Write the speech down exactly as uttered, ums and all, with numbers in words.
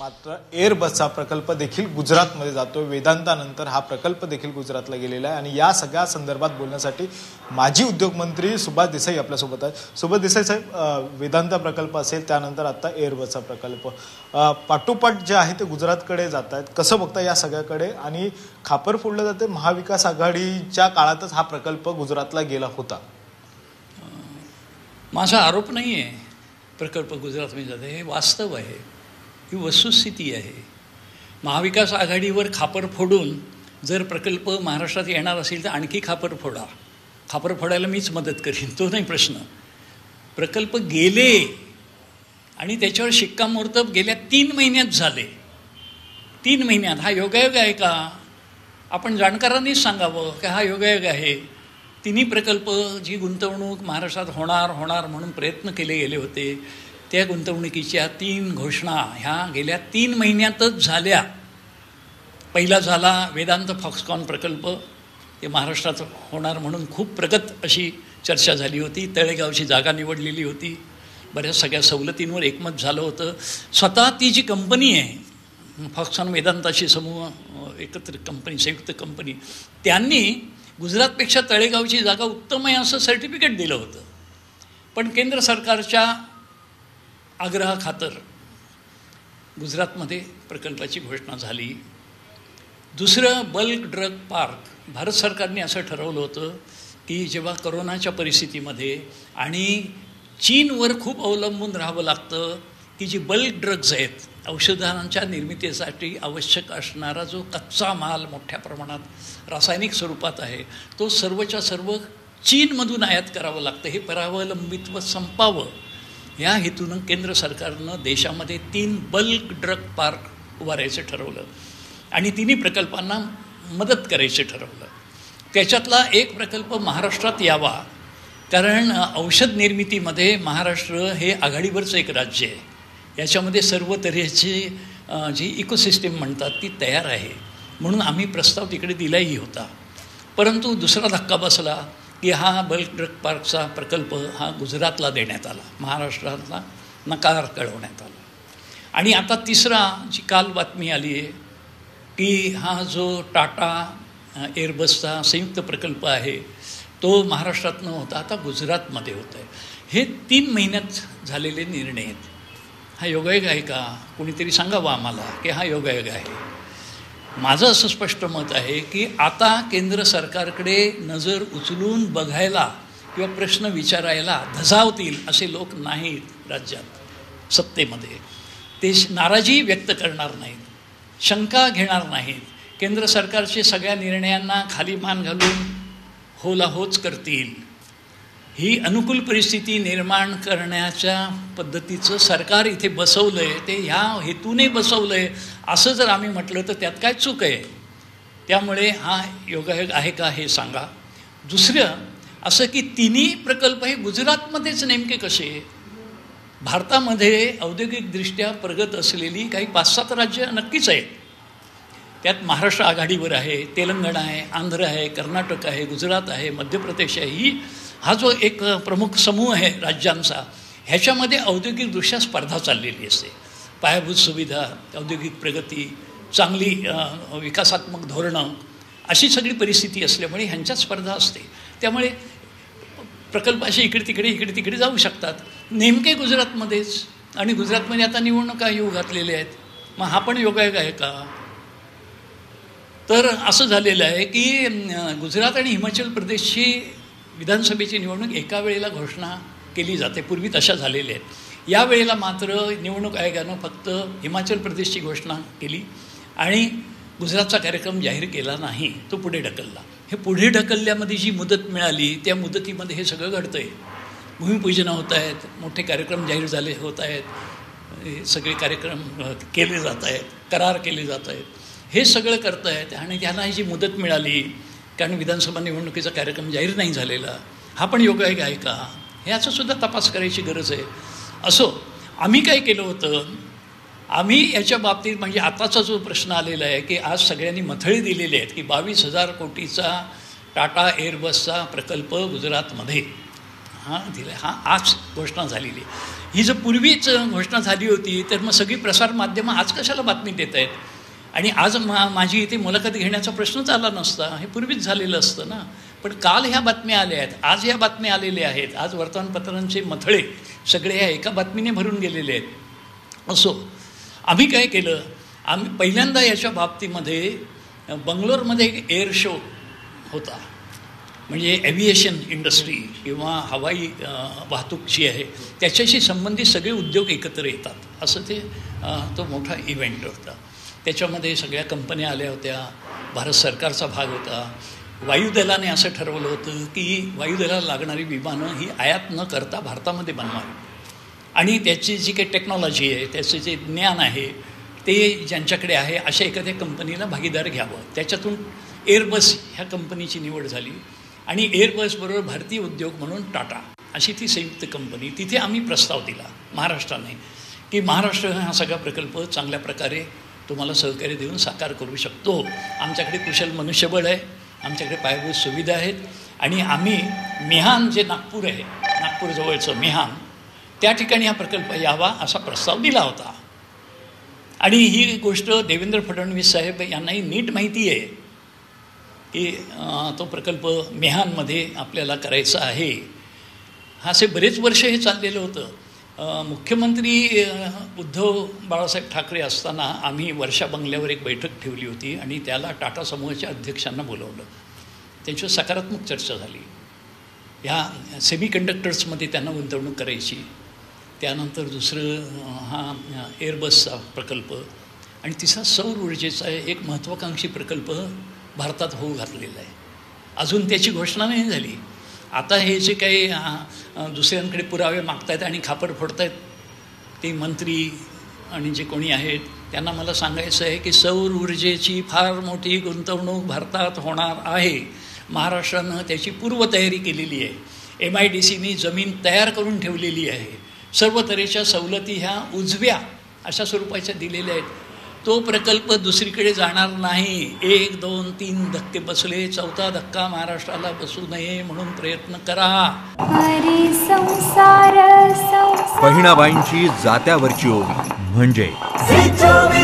मात्र एअरबसचा प्रकल्प देखील गुजरातमध्ये जातोय। वेदांतानंतर हा प्रकल्प देखील गुजरातला गेलेला आहे आणि या सगळ्या संदर्भात बोलण्यासाठी माजी उद्योगमंत्री सुभाष देसाई आपल्यासोबत आहेत। सुभाष देसाई साहेब, वेदांता प्रकल्प असेल, त्यानंतर आता एअरबसचा प्रकल्प, पाठोपाठ जे आहे ते गुजरातकडे जात आहेत, कसं बघता या सगळ्याकडे? आणि खापर फोडलं जाते, महाविकास आघाडीच्या काळातच हा प्रकल्प गुजरातला गेला होता। माझा आरोप नाही आहे प्रकल्प गुजरात में जाते, हे वास्तव आहे, ही वस्तुस्थिती आहे। महाविकास आघाडीवर खापर फोडून जर प्रकल्प महाराष्ट्रात येणार असेल तर आणखी खापर फोडा, खापर फोडायला मीच मदत करीन, तो नाही प्रश्न। प्रकल्प गेले आणि त्याच्यावर शिक्कामोर्तब गेल्या तीन महिन्यात झाले, तीन महिन्यात। हा योगायोग आहे का? आपण जाणकारांनीच सांगावं की हा योगायोग आहे। तिन्ही प्रकल्प, जी गुंतवणूक महाराष्ट्रात होणार होणार म्हणून प्रयत्न केले गेले होते, त्या गुंतवणुकीच्या तीन घोषणा ह्या गेल्या तीन महिन्यातच झाल्या। पहिला झाला वेदांत फॉक्सकॉन प्रकल्प, ते महाराष्ट्रात होणार म्हणून खूप प्रगत अशी चर्चा झाली होती, तळेगावची जागा निवडलेली होती, बऱ्याच सगळ्या सवलतींवर एकमत झालं होतं। स्वतः ती जी कंपनी आहे फॉक्सकॉन वेदांताशी समूह एकत्र कंपनी, संयुक्त कंपनी, त्यांनी गुजरातपेक्षा तळेगावची जागा उत्तम आहे असं सर्टिफिकेट दिलं होतं, पण केंद्र सरकारच्या आग्रहाखातर गुजरातमध्ये प्रकल्पाची घोषणा झाली। दुसरं बल्क ड्रग पार्क, भारत सरकारने असं ठरवलं होतं की जेव्हा करोनाच्या परिस्थितीमध्ये आणि चीनवर खूप अवलंबून राहावं लागतं की जी बल्क ड्रग्ज आहेत, औषधांच्या निर्मितीसाठी आवश्यक असणारा जो कच्चा माल मोठ्या प्रमाणात रासायनिक स्वरूपात आहे तो सर्वच्या सर्व चीनमधून आयात करावं लागतं, हे परावलंबित्व संपावं या हेतूनं केंद्र सरकारनं देशामध्ये तीन बल्क ड्रग पार्क उभारायचं ठरवलं आणि तिन्ही प्रकल्पांना मदत करायचं ठरवलं। त्याच्यातला एक प्रकल्प महाराष्ट्रात यावा, कारण औषध निर्मितीमध्ये महाराष्ट्र हे आघाडीवरचं एक राज्य आहे, याच्यामध्ये सर्व तऱ्हेची जी इकोसिस्टीम म्हणतात ती तयार आहे, म्हणून आम्ही प्रस्ताव तिकडे दिलाही होता। परंतु दुसरा धक्का बसला की हा बल्क ड्रग पार्कचा प्रकल्प हा गुजरातला देण्यात आला, महाराष्ट्राला नकार कळवण्यात आला। आणि आता तिसरा, जी काल बातमी आली आहे की हा जो टाटा एअरबसचा संयुक्त प्रकल्प आहे तो महाराष्ट्रात न होता आता गुजरातमध्ये होत आहे। हे तीन महिन्यात झालेले निर्णय आहेत। हा योगायोग आहे का? कोणीतरी सांगावा आम्हाला की हा योगायोग आहे। माझं असं स्पष्ट मत आहे की आता केंद्र सरकारकडे नजर उचलून बघायला किंवा प्रश्न विचारायला धजावतील असे लोक नाहीत राज्यात सत्तेमध्ये, ते नाराजी व्यक्त करणार नाहीत, शंका घेणार नाहीत, केंद्र सरकारचे सगळ्या निर्णयांना खाली मान घालून होला होच करतील। ही अनुकूल परिस्थिती निर्माण करण्याच्या पद्धतीचं सरकार इथे बसवलं आहे, ते ह्या हेतूने बसवलं आहे असं जर आम्ही म्हटलं तर त्यात काय चूक आहे? त्यामुळे हा योगायोग आहे का हे सांगा। दुसरं असं की तिन्ही प्रकल्प हे गुजरातमध्येच नेमके कसे? भारतामध्ये औद्योगिकदृष्ट्या प्रगत असलेली काही पाच सात राज्य नक्कीच आहेत, त्यात महाराष्ट्र आघाडीवर आहे, तेलंगणा आहे, आंध्र आहे, कर्नाटक आहे, गुजरात आहे, मध्य प्रदेश आहे। ही हा जो एक प्रमुख समूह आहे राज्यांचा, ह्याच्यामध्ये औद्योगिकदृष्ट्या स्पर्धा चाललेली असते। पायाभूत सुविधा, औद्योगिक प्रगती, चांगली विकासात्मक धोरणं, अशी सगळी परिस्थिती असल्यामुळे ह्यांच्यात स्पर्धा असते, त्यामुळे प्रकल्प असे इकडे तिकडे इकडे तिकडे जाऊ शकतात, नेमके गुजरातमध्येच, आणि गुजरातमध्ये आता निवडणुका येऊ घातलेल्या आहेत। मग हा पण योगायोग आहे का? तर असं झालेलं आहे की गुजरात आणि हिमाचल प्रदेशची विधानसभेची निवडणूक एका वेळेला घोषणा केली जाते, पूर्वी तशा झालेल्या आहेत। यावेळेला मात्र निवडणूक आयोगानं फक्त हिमाचल प्रदेशची घोषणा केली आणि गुजरातचा कार्यक्रम जाहीर केला नाही, तो पुढे ढकलला। हे पुढे ढकलल्यामध्ये जी मुदत मिळाली त्या मुदतीमध्ये हे सगळं घडतं आहे, भूमिपूजना होत आहेत, मोठे कार्यक्रम जाहीर झाले होत आहेत, हे सगळे कार्यक्रम केले जात आहेत, करार केले जात आहेत, हे सगळं करत आहेत, आणि त्यांना ही जी मुदत मिळाली कारण विधानसभा निवडणुकीचा कार्यक्रम जाहीर नाही झालेला, हा पण योगायोग आहे का? ह्याचासुद्धा तपास करायची गरज आहे। असो, आम्ही काय केलं होतं, आम्ही याच्या बाबतीत म्हणजे आताचा जो प्रश्न आलेला आहे की आज सगळ्यांनी मथळे दिलेले आहेत की बावीस हजार कोटीचा टाटा एअरबसचा प्रकल्प गुजरातमध्ये, हां दिला हां आज घोषणा झालेली ही जर पूर्वीच घोषणा झाली होती तर मग सगळी प्रसारमाध्यमं आज कशाला बातमी देत आहेत आणि आज मा माझी इथे मुलाखत घेण्याचा प्रश्नच आला नसता. हे पूर्वीच झालेलं असतं ना. पण काल ह्या बातम्या आल्या आहेत, आज ह्या बातम्या आलेल्या आहेत. आज वर्तमानपत्रांचे मथळे सगळे ह्या एका बातमीने भरून गेलेले आहेत. असो आम्ही काय केलं, आम्ही पहिल्यांदा याच्या बाबतीमध्ये बंगलोरमध्ये एक एअर शो होता म्हणजे एव्हिएशन इंडस्ट्री किंवा हवाई वाहतूक जी आहे त्याच्याशी संबंधित सगळे उद्योग एकत्र येतात असं ते तो मोठा इव्हेंट होता. त्याच्यामध्ये सगळ्या कंपन्या आल्या होत्या, भारत सरकारचा भाग होता. वायुदलाने असं ठरवलं होतं की वायुदलाला लागणारी विमानं ही आयात न करता भारतामध्ये बनवावी आणि त्याची जी काही टेक्नॉलॉजी आहे त्याचे जे ज्ञान आहे ते ज्यांच्याकडे आहे अशा एखाद्या कंपनीला भागीदार घ्यावं. त्याच्यातून एअरबस ह्या कंपनीची निवड झाली आणि एअरबसबरोबर भारतीय उद्योग म्हणून टाटा अशी ती संयुक्त कंपनी. तिथे आम्ही प्रस्ताव दिला महाराष्ट्राने की महाराष्ट्र हा सगळा प्रकल्प चांगल्या प्रकारे तुम्हाला सहकार्य देऊन साकार करू शकतो. आमच्याकडे कुशल मनुष्यबळ आहे, आमच्याकडे पायाभूत सुविधा आहेत आणि आम्ही मिहान जे नागपूर आहे नागपूरजवळचं मिहान त्या ठिकाणी हा प्रकल्प यावा असा प्रस्ताव दिला होता. आणि ही गोष्ट देवेंद्र फडणवीस साहेब यांनाही नीट माहिती आहे की तो प्रकल्प मिहानमध्ये आपल्याला करायचा आहे. असे बरेच वर्ष हे चाललेलं होतं. मुख्यमंत्री उद्धव बाळासाहेब ठाकरे असताना आम्ही वर्षा बंगल्यावर एक बैठक ठेवली होती आणि त्याला टाटा समूहाच्या अध्यक्षांना बोलवलं. त्यांच्यावर सकारात्मक चर्चा झाली. ह्या सेमी कंडक्टर्समध्ये त्यांना गुंतवणूक करायची, त्यानंतर दुसरं हा एअरबसचा प्रकल्प आणि तिसरा सौर ऊर्जेचा एक महत्त्वाकांक्षी प्रकल्प भारतात होऊ घातलेला आहे. अजून त्याची घोषणा नाही झाली. आता हे जे काही दुसऱ्यांकडे पुरावे मागतायत आणि खापर फोडतायत ते मंत्री आणि जे कोणी आहेत त्यांना मला सांगायचं आहे की सौर ऊर्जेची फार मोठी गुंतवणूक भारतात होणार आहे. महाराष्ट्रानं त्याची पूर्वतयारी केलेली आहे. एम आय डी सीनी जमीन तयार करून ठेवलेली आहे. सर्व तऱ्हेच्या सवलती ह्या उजव्या अशा स्वरूपाच्या दिलेल्या आहेत. तो प्रकल्प दुसरीकडे जाणार नाही. एक दोन तीन धक्के बसले, चौथा धक्का महाराष्ट्राला बसू नये म्हणून प्रयत्न करा. बहिणाबाईंची जात्यावरची ओवी म्हणजे